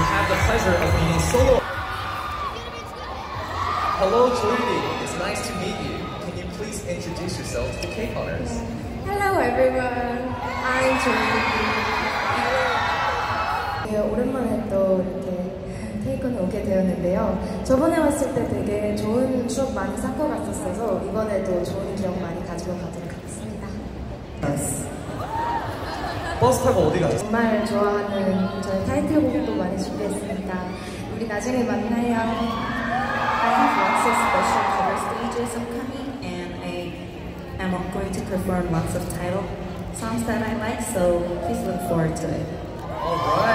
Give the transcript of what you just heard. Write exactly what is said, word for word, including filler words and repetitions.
you have the pleasure of meeting Solo. Hello, Joyuri. It's nice to meet you. Can you please introduce yourself to the K-Coners? Hello, everyone. I'm Joyuri. 오랜만에 또 이렇게 K-Con에 오게 되었는데요. 저번에 왔을 때 되게 좋은 추억 많이 쌓고 갔었어서 이번에도 좋은 기억 많이 가지고 가도록 하겠습니다. 버스 타고 어디 가셨어요? 정말 좋아하는 저희 타이틀곡도 많이 준비했습니다. 우리 나중에 만나요. I have lots of special cover stages upcoming, and I am going to perform lots of title songs that I like, so please look forward to it. Alright.